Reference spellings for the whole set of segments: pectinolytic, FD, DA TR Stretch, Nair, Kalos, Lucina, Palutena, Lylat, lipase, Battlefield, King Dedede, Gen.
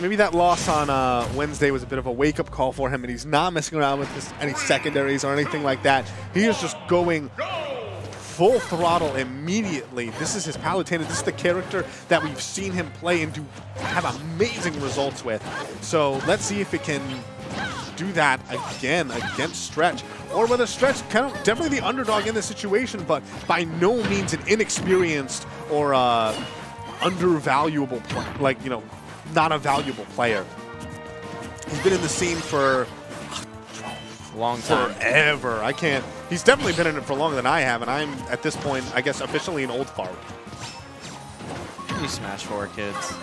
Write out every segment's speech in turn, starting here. Maybe that loss on Wednesday was a bit of a wake-up call for him, and he's not messing around with any secondaries or anything like that. He is just going full throttle immediately. This is his Palutena. This is the character that we've seen him play and do have amazing results with. So let's see if it can do that again against Stretch, or whether Stretch kind of definitely the underdog in this situation, but by no means an inexperienced or undervaluable, like, you know, not a valuable player. He's been in the scene for a long time. Forever. I can't. He's definitely been in it for longer than I have, and I'm, at this point, I guess, officially an old fart. You Smash 4 kids.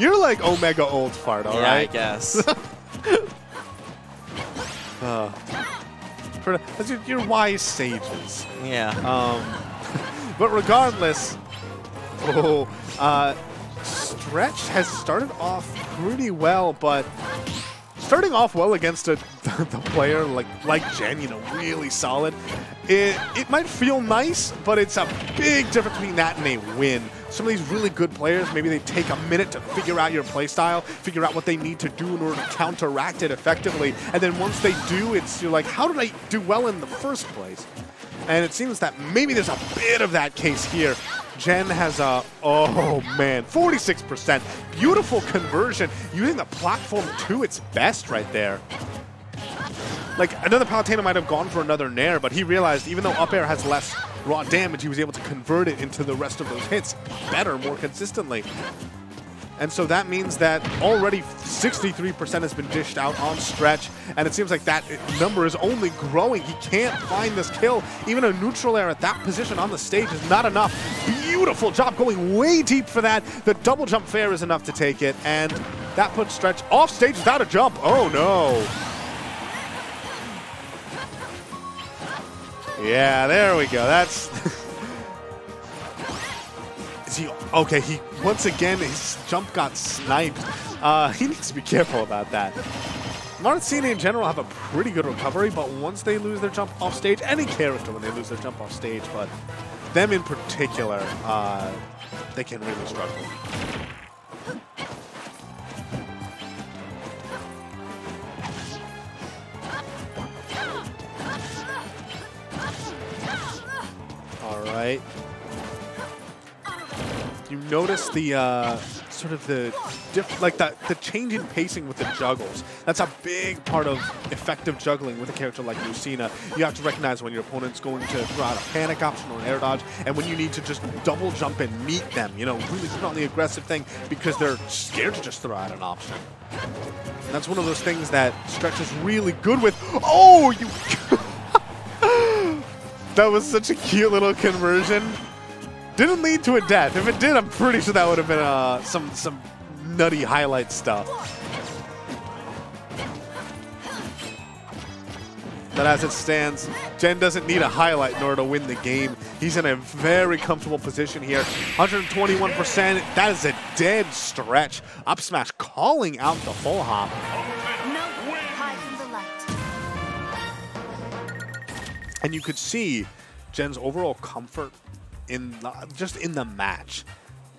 You're like Omega Old Fart, all right? Yeah, I guess. You're wise sages. Yeah. But regardless, Stretch has started off pretty well, but starting off well against the player like Gen, you know, really solid. It might feel nice, but it's a big difference between that and a win. Some of these really good players, maybe they take a minute to figure out your playstyle, figure out what they need to do in order to counteract it effectively. And then once they do, it's you're like, how did I do well in the first place? And it seems that maybe there's a bit of that case here. Gen has a, oh man, 46%. Beautiful conversion, using the platform to its best right there. Like, another Palutena might have gone for another Nair, but he realized even though up air has less raw damage, he was able to convert it into the rest of those hits better, more consistently. And so that means that already 63% has been dished out on Stretch, and it seems like that number is only growing. He can't find this kill. Even a neutral air at that position on the stage is not enough. Beautiful job going way deep for that. The double jump fair is enough to take it, and that puts Stretch off stage without a jump. Oh no. Yeah, there we go. That's... Okay, he once again, his jump got sniped. He needs to be careful about that. Lucina in general have a pretty good recovery, but once they lose their jump off stage, any character when they lose their jump off stage, but them in particular, they can really struggle. All right. You notice the sort of the change in pacing with the juggles. That's a big part of effective juggling with a character like Lucina. You have to recognize when your opponent's going to throw out a panic option or an air dodge, and when you need to just double jump and meet them. You know, really put on the aggressive thing because they're scared to just throw out an option. And that's one of those things that Stretch is really good with. Oh, you! That was such a cute little conversion. Didn't lead to a death. If it did, I'm pretty sure that would have been some nutty highlight stuff. But as it stands, Gen doesn't need a highlight in order to win the game. He's in a very comfortable position here. 121%. That is a dead Stretch. Up smash calling out the full hop. No hide from the light. And you could see Gen's overall comfort in the match.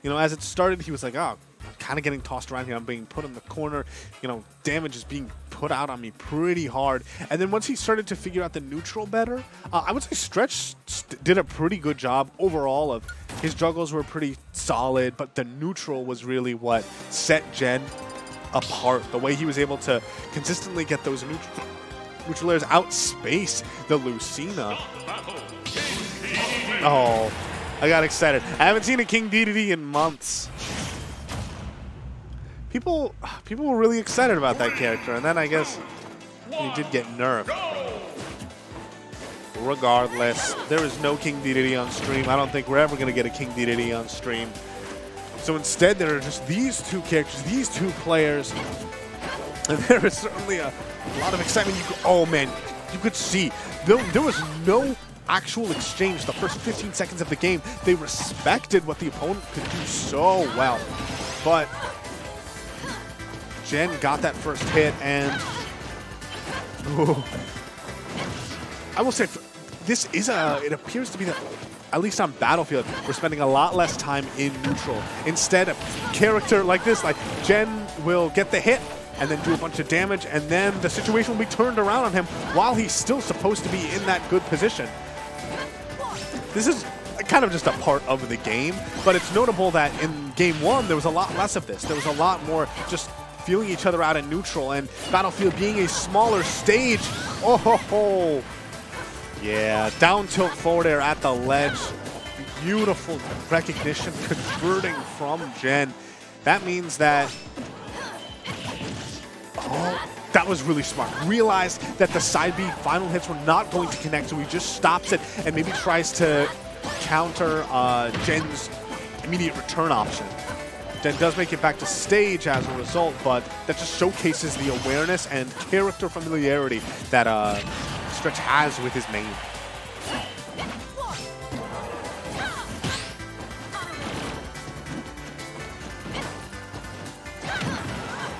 You know, as it started, he was like, oh, I'm kind of getting tossed around here. I'm being put in the corner. You know, damage is being put out on me pretty hard. And then once he started to figure out the neutral better, I would say Stretch did a pretty good job overall. Of his juggles were pretty solid, but the neutral was really what set Gen apart. The way he was able to consistently get those neutral airs outspace the Lucina. Oh. I got excited. I haven't seen a King Dedede in months. People were really excited about that character, and then I guess he did get nerfed. Regardless, there is no King Dedede on stream. I don't think we're ever going to get a King Dedede on stream. So instead, there are just these two characters, these two players, and there is certainly a lot of excitement. Oh man, you could see there was no actual exchange. The first 15 seconds of the game, they respected what the opponent could do so well. But Gen got that first hit, and I will say, this is it appears to be at least on Battlefield, we're spending a lot less time in neutral. Instead, a character like this, like Gen, will get the hit and then do a bunch of damage, and then the situation will be turned around on him while he's still supposed to be in that good position. This is kind of just a part of the game, but it's notable that in game one, there was a lot less of this. There was a lot more just feeling each other out in neutral, and Battlefield being a smaller stage. Oh, ho, ho. Yeah, down tilt forward air at the ledge. Beautiful recognition converting from Gen. That means that... Oh, that was really smart. Realized that the side B final hits were not going to connect, so he just stops it and maybe tries to counter Gen's immediate return option. Gen does make it back to stage as a result, but that just showcases the awareness and character familiarity that Stretch has with his main.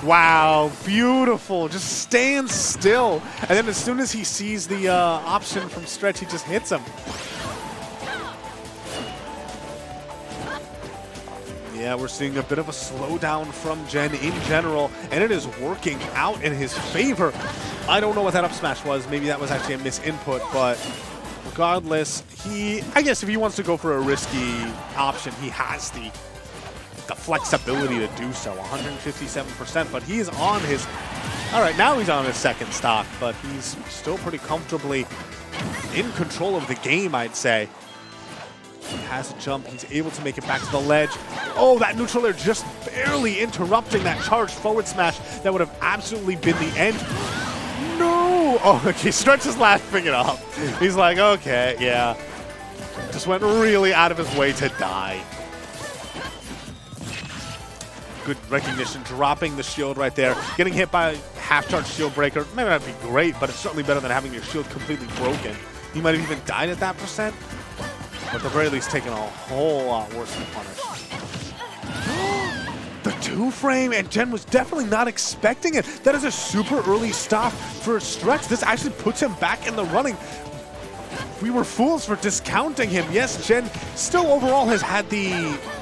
Wow, beautiful. Just stands still. And then as soon as he sees the option from Stretch, he just hits him. Yeah, we're seeing a bit of a slowdown from Gen in general, and it is working out in his favor. I don't know what that up smash was. Maybe that was actually a misinput, but regardless, he, I guess if he wants to go for a risky option, he has the flexibility to do so. 157%, but he is on his... All right, now he's on his second stock, but he's still pretty comfortably in control of the game, I'd say. He has a jump. He's able to make it back to the ledge. Oh, that neutral air just barely interrupting that charged forward smash. That would have absolutely been the end. No! Oh, okay, Stretch is laughing it up. He's like, okay, yeah. Just went really out of his way to die. Good recognition, dropping the shield right there. Getting hit by a half-charge shield breaker. Maybe that'd be great, but it's certainly better than having your shield completely broken. He might have even died at that percent. But at the very least, taking a whole lot worse than punish. The two-frame, and Gen was definitely not expecting it. That is a super early stop for Stretch. This actually puts him back in the running. We were fools for discounting him. Yes, Gen still overall has had the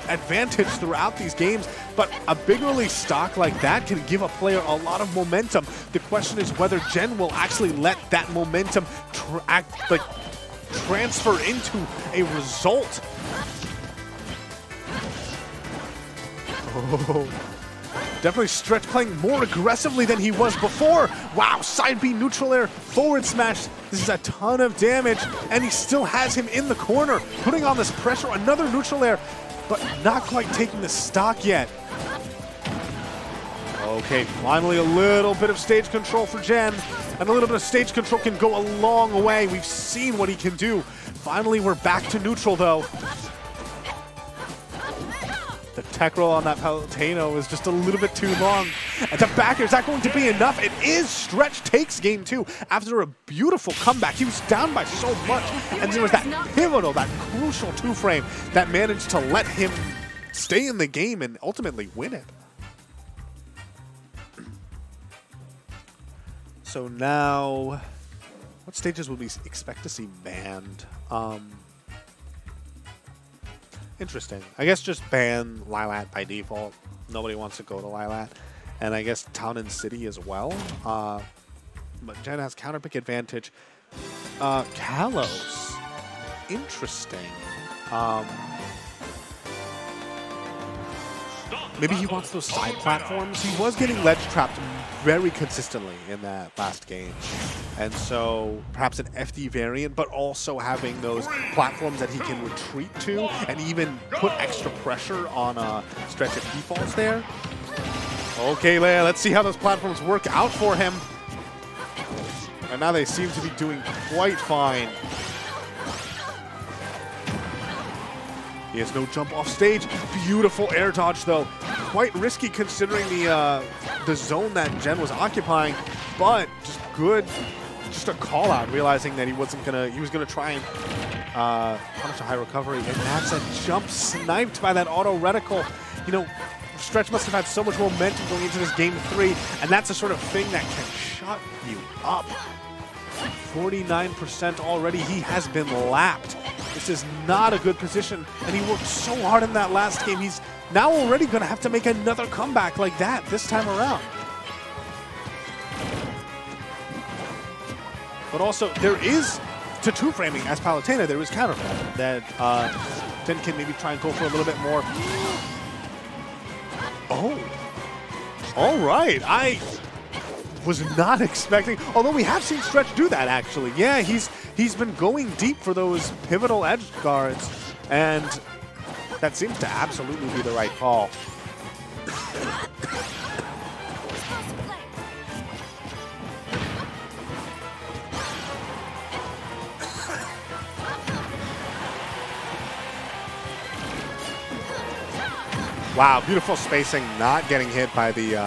advantage throughout these games, but a big early stock like that can give a player a lot of momentum. The question is whether Gen will actually let that momentum transfer into a result. Oh, definitely Stretch playing more aggressively than he was before. Wow, side B neutral air, forward smash. This is a ton of damage, and he still has him in the corner, putting on this pressure. Another neutral air, but not quite taking the stock yet. Okay, finally a little bit of stage control for Gen. And a little bit of stage control can go a long way. We've seen what he can do. Finally, we're back to neutral, though. The tech roll on that Palutena was just a little bit too long. And the back air, is that going to be enough? It is. Stretch takes game two after a beautiful comeback. He was down by so much. And there was that pivotal, that crucial two-frame that managed to let him stay in the game and ultimately win it. So now, what stages would we expect to see banned? Interesting. I guess just ban Lylat by default. Nobody wants to go to Lylat. And I guess Town and City as well. But Gen has counterpick advantage. Kalos. Interesting. Maybe he wants those side platforms. He was getting ledge trapped very consistently in that last game. And so perhaps an FD variant, but also having those platforms that he can retreat to and even put extra pressure on Stretch if he falls there. Okay, Leia, let's see how those platforms work out for him. And now they seem to be doing quite fine. He has no jump off stage. Beautiful air dodge, though. Quite risky considering the zone that Gen was occupying, but just good, just a call out, realizing that he was gonna try and punish a high recovery, and that's a jump sniped by that auto reticle. You know, Stretch must have had so much momentum going into this game three, and that's the sort of thing that can shut you up. 49% already. He has been lapped. This is not a good position, and he worked so hard in that last game. He's now already going to have to make another comeback like that this time around. But also, there is, to two-framing as Palutena, there is counterframing that Gen can maybe try and go for a little bit more. Oh. All right. I was not expecting, although we have seen Stretch do that, actually. Yeah, he's been going deep for those pivotal edge guards, and that seems to absolutely be the right call. Wow, beautiful spacing, not getting hit by the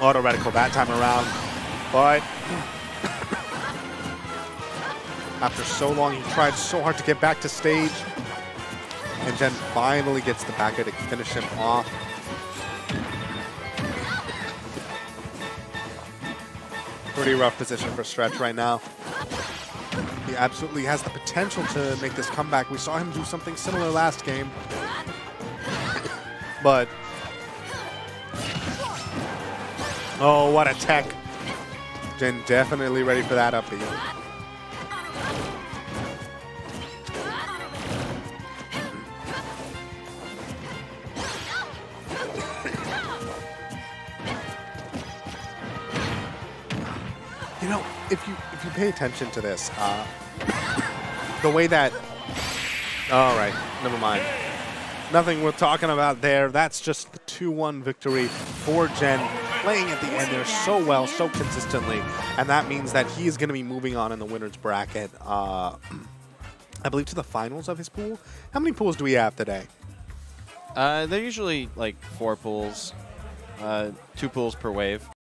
auto reticle that time around. But after so long, he tried so hard to get back to stage, and then finally gets the back air to finish him off. Pretty rough position for Stretch right now. He absolutely has the potential to make this comeback. We saw him do something similar last game. But, oh, what a tech. Gen definitely ready for that up B. You know, if you pay attention to this, the way that, all right, never mind. Nothing worth talking about there. That's just the 2-1 victory for Gen, playing at the end there so well, so consistently. And that means that he is going to be moving on in the winner's bracket, I believe, to the finals of his pool. How many pools do we have today? They're usually like 4 pools, 2 pools per wave.